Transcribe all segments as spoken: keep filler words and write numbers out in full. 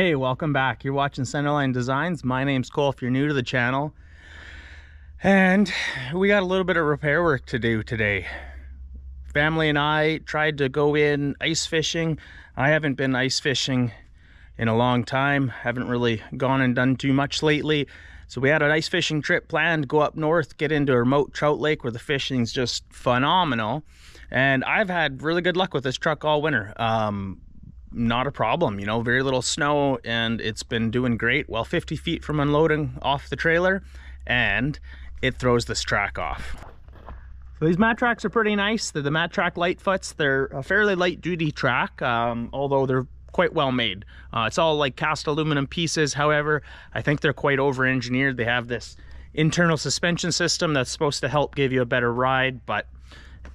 Hey, welcome back. You're watching Centerline Designs. My name's Cole if you're new to the channel. And we got a little bit of repair work to do today. Family and I tried to go in ice fishing. I haven't been ice fishing in a long time. Haven't really gone and done too much lately. So we had an ice fishing trip planned, go up north, get into a remote trout lake where the fishing's just phenomenal. And I've had really good luck with this truck all winter. Um, not a problem, you know, very little snow, and it's been doing great. Well, fifty feet from unloading off the trailer, and it throws this track off. So these Mattracks are pretty nice. They're the Mattrack Litefoots. They're a fairly light duty track, um, although they're quite well made. Uh, it's all like cast aluminum pieces. However, I think they're quite over engineered. They have this internal suspension system that's supposed to help give you a better ride, but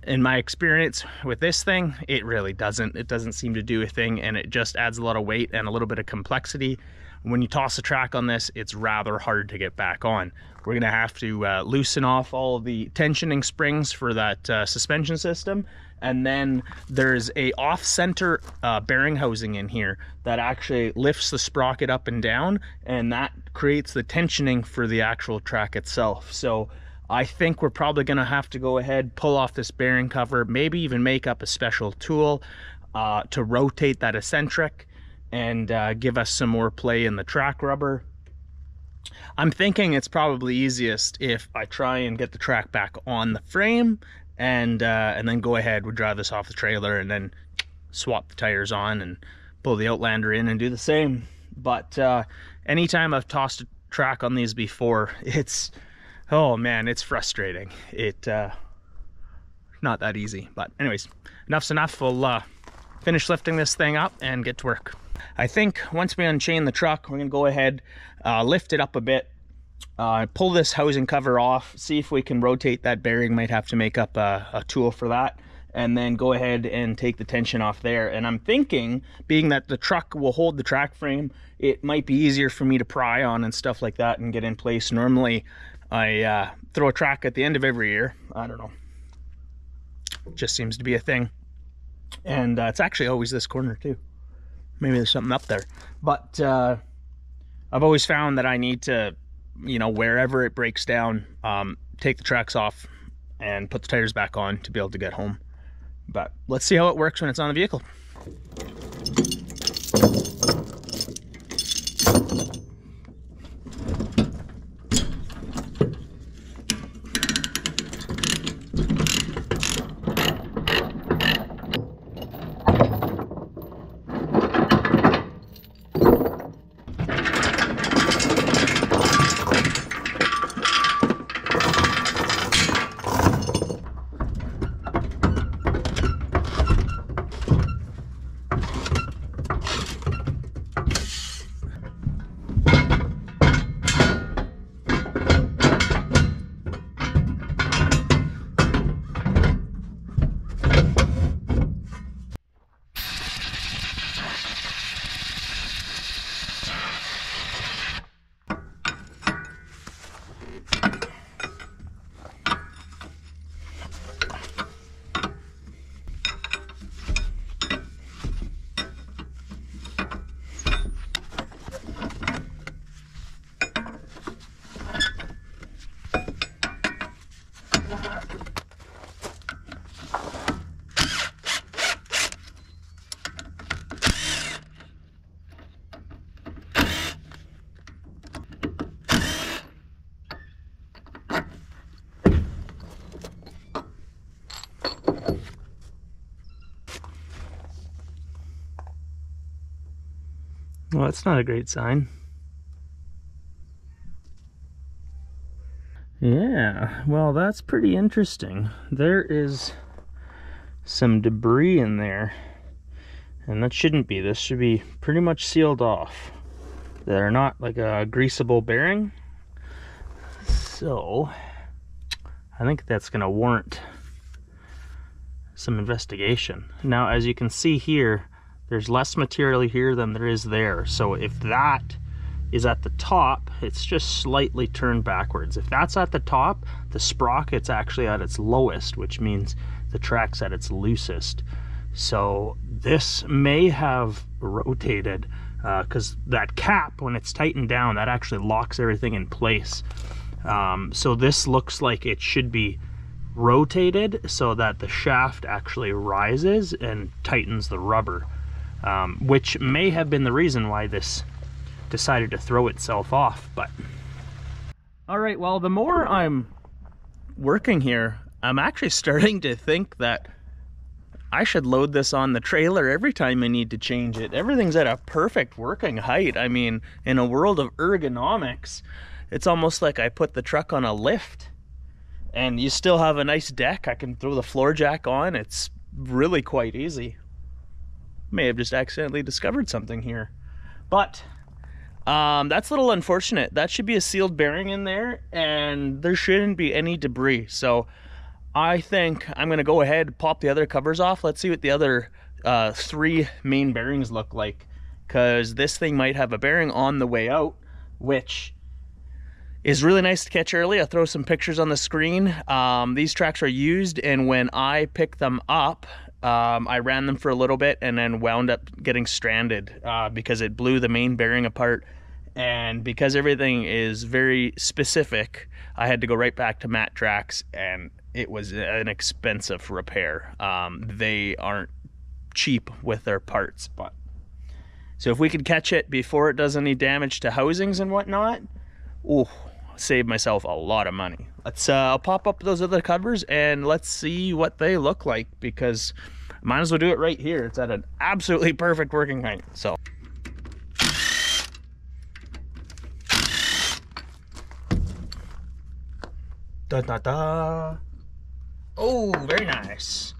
in my experience with this thing, it really doesn't. It doesn't seem to do a thing, and it just adds a lot of weight and a little bit of complexity. When you toss a track on this, it's rather hard to get back on. We're going to have to uh, loosen off all of the tensioning springs for that uh, suspension system. And then there's a off-center uh, bearing housing in here that actually lifts the sprocket up and down, and that creates the tensioning for the actual track itself. So I think we're probably going to have to go ahead, pull off this bearing cover, maybe even make up a special tool uh, to rotate that eccentric and uh, give us some more play in the track rubber. I'm thinking it's probably easiest if I try and get the track back on the frame and uh, and then go ahead, we drive this off the trailer and then swap the tires on and pull the Outlander in and do the same. But uh, anytime I've tossed a track on these before, it's... oh man, it's frustrating. It uh not that easy. But anyways, enough's enough. We'll uh finish lifting this thing up and get to work. I think once we unchain the truck, we're gonna go ahead, uh lift it up a bit, uh pull this housing cover off, see if we can rotate that bearing. Might have to make up a, a tool for that, and then go ahead and take the tension off there. And I'm thinking, being that the truck will hold the track frame, it might be easier for me to pry on and stuff like that and get in place. Normally I uh, throw a track at the end of every year. I don't know. It just seems to be a thing. And uh, it's actually always this corner too. Maybe there's something up there. But uh, I've always found that I need to, you know, wherever it breaks down, um, take the tracks off and put the tires back on to be able to get home. But let's see how it works when it's on the vehicle. Well, that's not a great sign. Yeah, well, that's pretty interesting. There is some debris in there, and that shouldn't be. This should be pretty much sealed off. They're not like a greasable bearing. So I think that's gonna warrant some investigation. Now, as you can see here, there's less material here than there is there. So if that is at the top, it's just slightly turned backwards. If that's at the top, the sprocket's actually at its lowest, which means the track's at its loosest. So this may have rotated because uh, that cap, when it's tightened down, that actually locks everything in place. Um, so this looks like it should be rotated so that the shaft actually rises and tightens the rubber, um, which may have been the reason why this decided to throw itself off. But all right, well, the more I'm working here, I'm actually starting to think that I should load this on the trailer every time I need to change it. Everything's at a perfect working height. I mean, in a world of ergonomics, it's almost like I put the truck on a lift, and you still have a nice deck. I can throw the floor jack on. It's really quite easy. May have just accidentally discovered something here. But um, that's a little unfortunate. That should be a sealed bearing in there, and there shouldn't be any debris. So I think I'm gonna go ahead, pop the other covers off. Let's see what the other uh, three main bearings look like, because this thing might have a bearing on the way out, which is really nice to catch early. I'll throw some pictures on the screen. Um, these tracks are used, and when I picked them up, um, I ran them for a little bit and then wound up getting stranded uh, because it blew the main bearing apart. And because everything is very specific, I had to go right back to Mattracks, and it was an expensive repair. Um, they aren't cheap with their parts, but so if we could catch it before it does any damage to housings and whatnot, ooh, save myself a lot of money. Let's uh, pop up those other covers and let's see what they look like, because might as well do it right here. It's at an absolutely perfect working height. So da da da. Oh, very nice.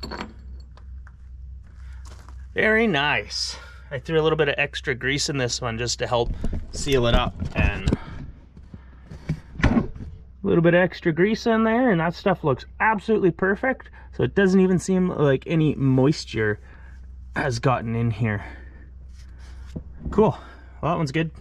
Very nice. I threw a little bit of extra grease in this one just to help seal it up, and a little bit of extra grease in there, and that stuff looks absolutely perfect. So it doesn't even seem like any moisture has gotten in here. Cool. Well, that one's good.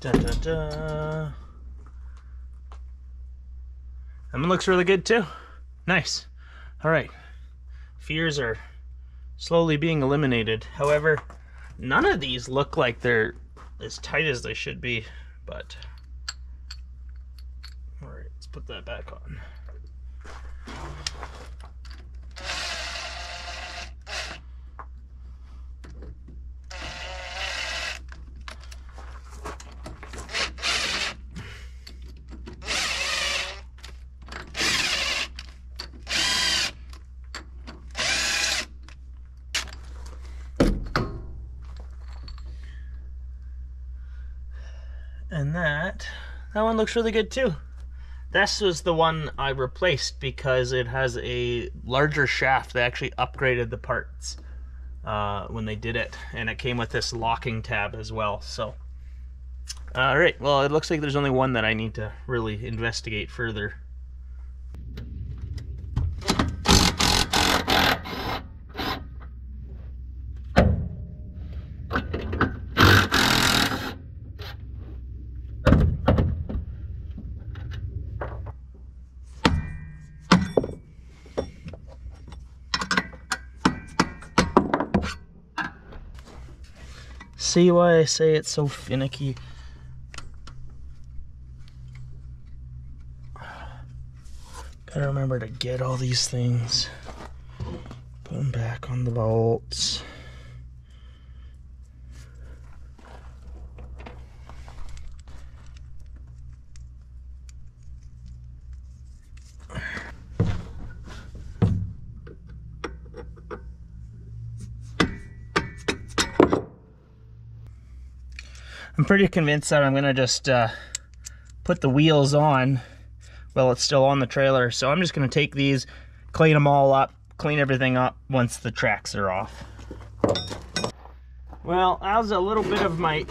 Da, da, da. That one looks really good too. Nice. All right. Fears are slowly being eliminated. However, none of these look like they're as tight as they should be, but all right, let's put that back on. And that, that one looks really good too. This was the one I replaced because it has a larger shaft. They actually upgraded the parts uh, when they did it. And it came with this locking tab as well, so. All right, well, it looks like there's only one that I need to really investigate further. See why I say it's so finicky. Gotta remember to get all these things. Put them back on the bolts. I'm pretty convinced that I'm gonna just uh, put the wheels on while it's still on the trailer. So I'm just gonna take these, clean them all up, clean everything up once the tracks are off. Well, that was a little bit of my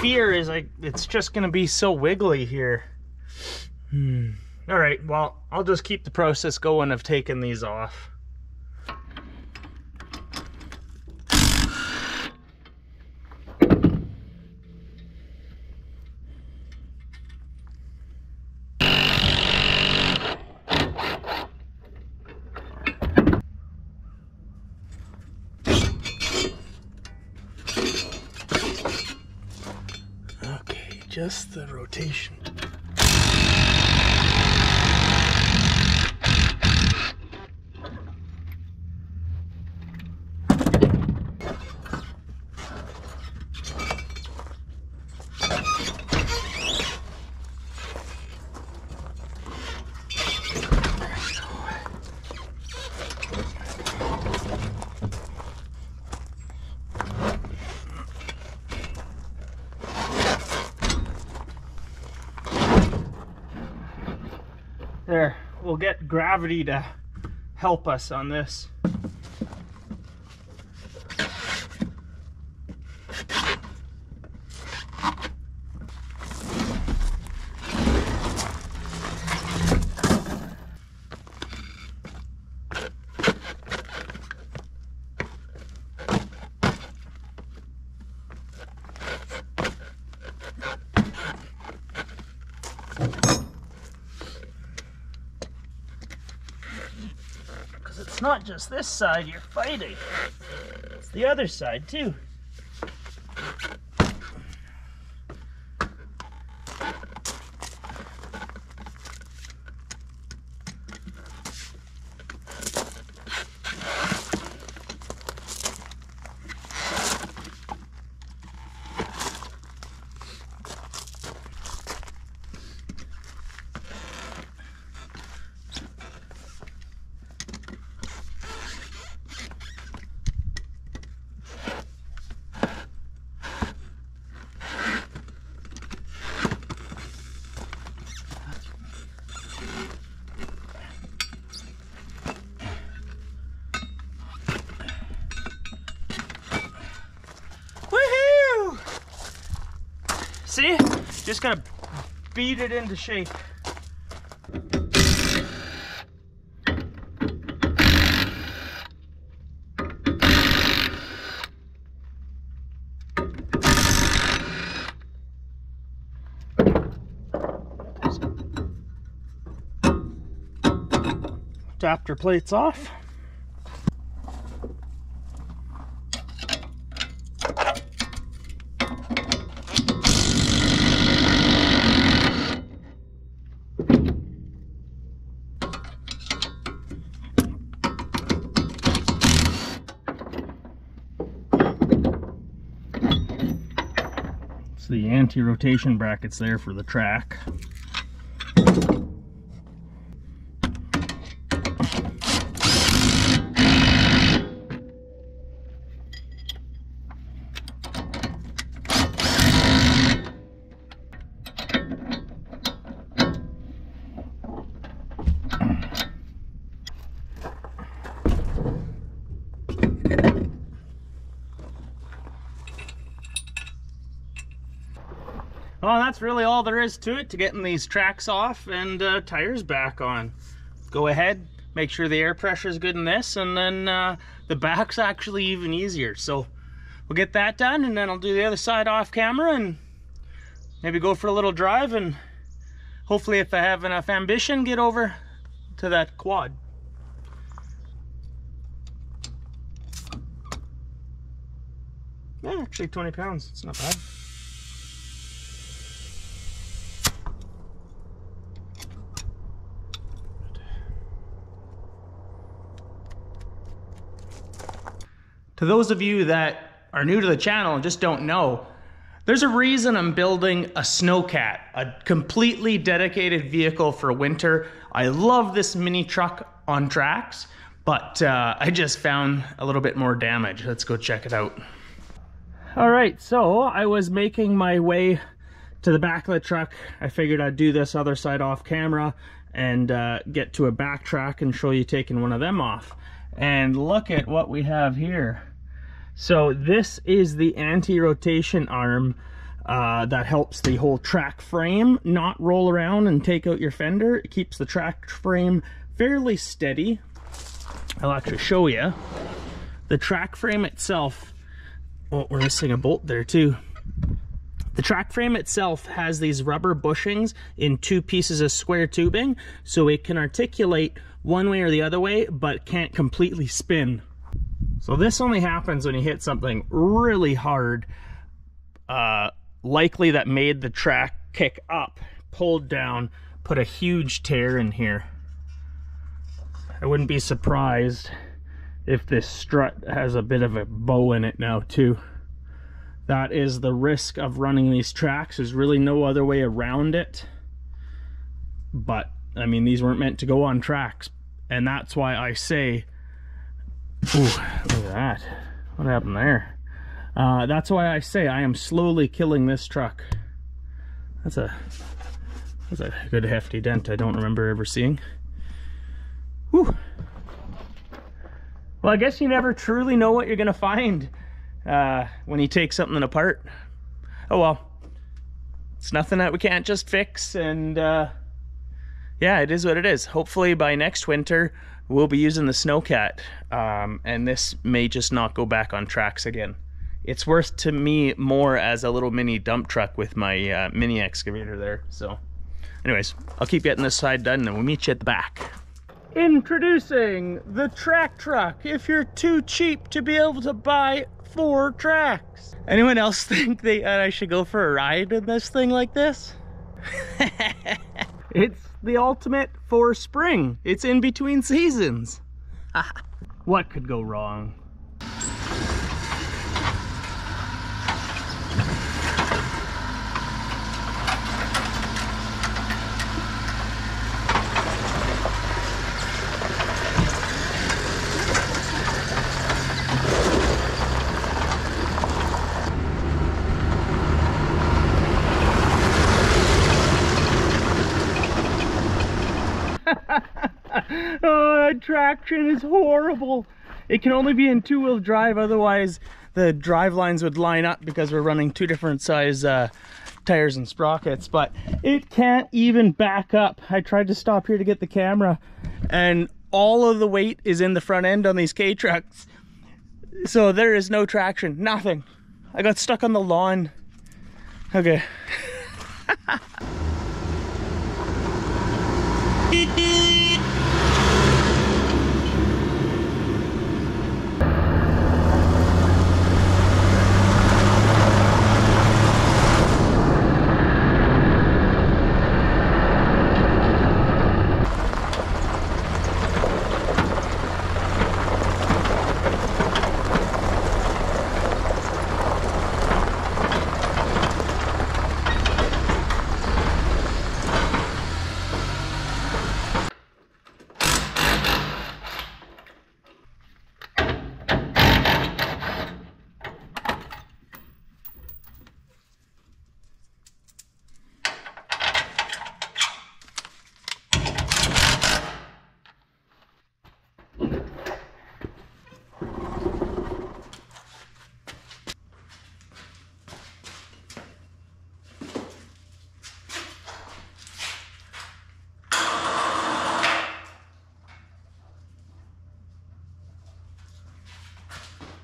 fear, is like it's just gonna be so wiggly here. Hmm. All right, well, I'll just keep the process going of taking these off. just the rotation. There, we'll get gravity to help us on this. It's not just this side you're fighting, it's the other side too. See? Just gonna beat it into shape. Adapter plates off. The anti-rotation brackets there for the track. Well, that's really all there is to it, to getting these tracks off and uh, tires back on. Go ahead, make sure the air pressure is good in this, and then uh, the back's actually even easier. So we'll get that done, and then I'll do the other side off camera and maybe go for a little drive, and hopefully, if I have enough ambition, get over to that quad. Yeah, actually twenty pounds, it's not bad. To those of you that are new to the channel and just don't know, there's a reason I'm building a snowcat, a completely dedicated vehicle for winter. I love this mini truck on Tracks, but uh, I just found a little bit more damage. Let's go check it out. All right, so I was making my way to the back of the truck. I figured I'd do this other side off camera and uh, get to a back track and show you taking one of them off. And look at what we have here. So this is the anti-rotation arm uh, that helps the whole track frame not roll around and take out your fender. It keeps the track frame fairly steady. I'll actually show you. The track frame itself, oh, we're missing a bolt there too. The track frame itself has these rubber bushings in two pieces of square tubing, so it can articulate one way or the other way, but can't completely spin. So this only happens when you hit something really hard, uh, likely that made the track kick up, pulled down, put a huge tear in here. I wouldn't be surprised if this strut has a bit of a bow in it now too. That is the risk of running these tracks. There's really no other way around it. But I mean, these weren't meant to go on tracks, and that's why I say, ooh, look at that, what happened there? Uh, that's why I say I am slowly killing this truck. That's a that's a good hefty dent I don't remember ever seeing. Whew. Well, I guess you never truly know what you're gonna find uh, when you take something apart. Oh well, it's nothing that we can't just fix, and uh, yeah, it is what it is. Hopefully by next winter we'll be using the Snowcat, um, and this may just not go back on tracks again. It's worth to me more as a little mini dump truck with my uh, mini excavator there. So anyways, I'll keep getting this side done and we'll meet you at the back. Introducing the track truck. If you're too cheap to be able to buy four tracks. Anyone else think they uh, I should go for a ride in this thing like this? It's the ultimate for spring. It's in between seasons. What could go wrong? Oh, that traction is horrible. It can only be in two-wheel drive, otherwise the drive lines would line up because we're running two different size uh, tires and sprockets, but it can't even back up. I tried to stop here to get the camera, and all of the weight is in the front end on these Kei trucks, so there is no traction, nothing. I got stuck on the lawn. Okay.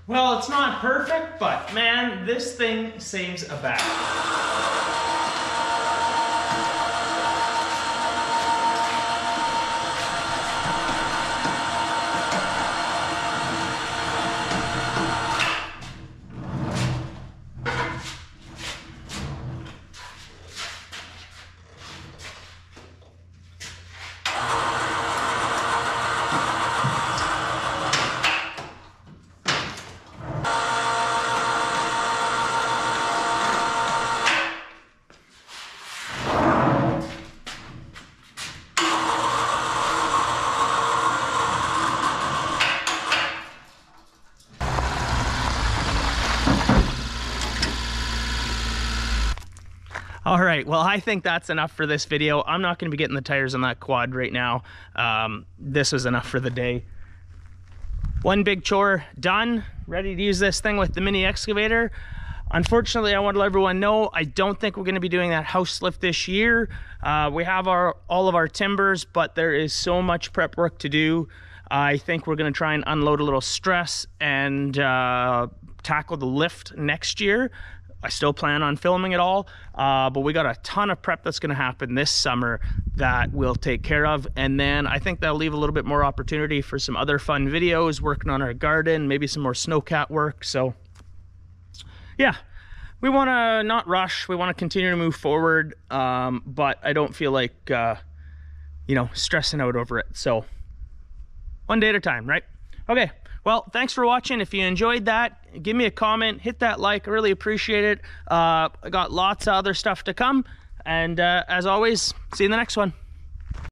Well, it's not perfect, but man, this thing saves a back. All right, well, I think that's enough for this video. I'm not gonna be getting the tires on that quad right now. Um, this was enough for the day. One big chore done, ready to use this thing with the mini excavator. Unfortunately, I want to let everyone know, I don't think we're gonna be doing that house lift this year. Uh, we have our all of our timbers, but there is so much prep work to do. I think we're gonna try and unload a little stress and uh, tackle the lift next year. I still plan on filming it all, uh, but we got a ton of prep that's going to happen this summer that we'll take care of. And then I think that'll leave a little bit more opportunity for some other fun videos, working on our garden, maybe some more snowcat work. So yeah, we want to not rush. We want to continue to move forward, um, but I don't feel like, uh, you know, stressing out over it. So one day at a time, right? Okay. Well, thanks for watching. If you enjoyed that, give me a comment, hit that like. I really appreciate it. Uh, I got lots of other stuff to come. And uh, as always, see you in the next one.